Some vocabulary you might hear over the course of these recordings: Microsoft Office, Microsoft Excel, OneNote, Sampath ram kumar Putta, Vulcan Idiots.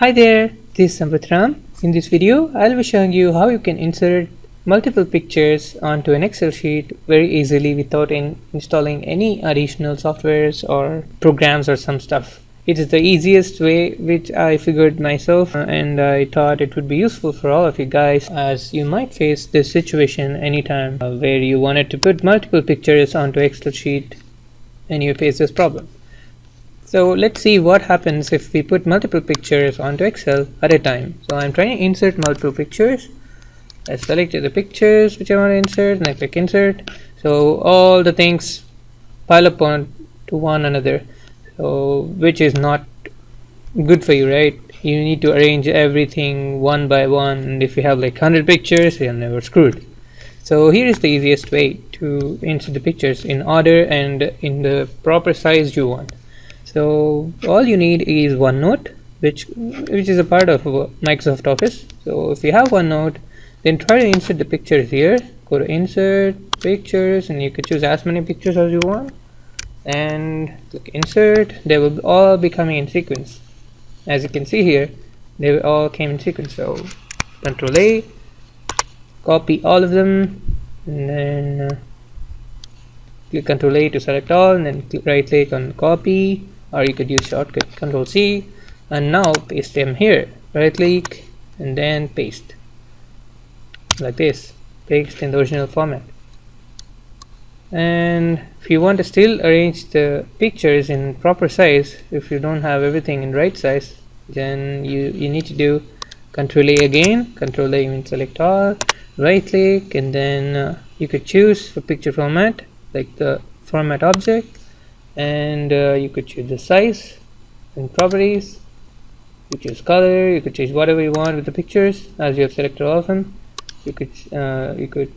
Hi there, this is Sampath Ram. In this video, I'll be showing you how you can insert multiple pictures onto an Excel sheet very easily without installing any additional softwares or programs or some stuff. It is the easiest way which I figured myself, and I thought it would be useful for all of you guys, as you might face this situation anytime where you wanted to put multiple pictures onto Excel sheet and you face this problem. So let's see what happens if we put multiple pictures onto Excel at a time. So I'm trying to insert multiple pictures. I selected the pictures which I want to insert and I click insert. So all the things pile up onto one another, so which is not good for you, right? You need to arrange everything one by one, and if you have like 100 pictures, you're never screwed. So here is the easiest way to insert the pictures in order and in the proper size you want. So all you need is OneNote, which is a part of Microsoft Office. So if you have OneNote, then try to insert the pictures here. Go to insert pictures, and you can choose as many pictures as you want, and click insert. They will all be coming in sequence. As you can see here, they all came in sequence. So Ctrl A, copy all of them, and then click Ctrl A to select all, and then right click on copy. Or you could use shortcut Ctrl C, and now paste them here. Right click and then paste, like this. Paste in the original format. And if you want to still arrange the pictures in proper size, if you don't have everything in right size, then you need to do Ctrl A again. Ctrl A means select all. Right click, and then you could choose for picture format, like the format object. And you could choose the size and properties. You could choose color. You could choose whatever you want with the pictures, as you have selected all of them. You could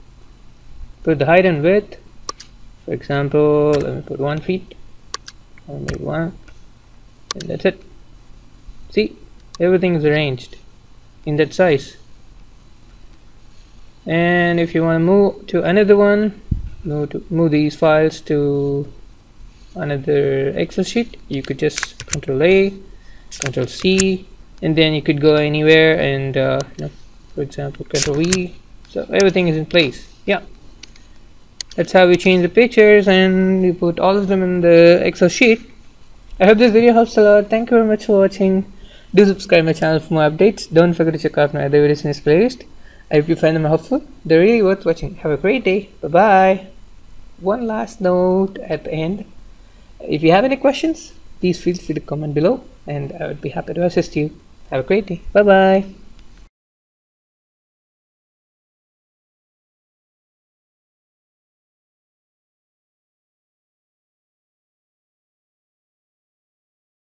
put the height and width. For example, let me put 1 feet. Only one, and that's it. See, everything is arranged in that size. And if you want to move to another one, move these files to another Excel sheet, you could just Ctrl A, Ctrl C, and then you could go anywhere and for example Ctrl V. So everything is in place. Yeah, that's how we change the pictures and you put all of them in the Excel sheet. I hope this video helps a lot. Thank you very much for watching. Do subscribe my channel for more updates. Don't forget to check out my other videos in this playlist. I hope you find them helpful. They're really worth watching. Have a great day. Bye bye. One last note at the end. If you have any questions, please feel free to comment below, and I would be happy to assist you. Have a great day. Bye bye.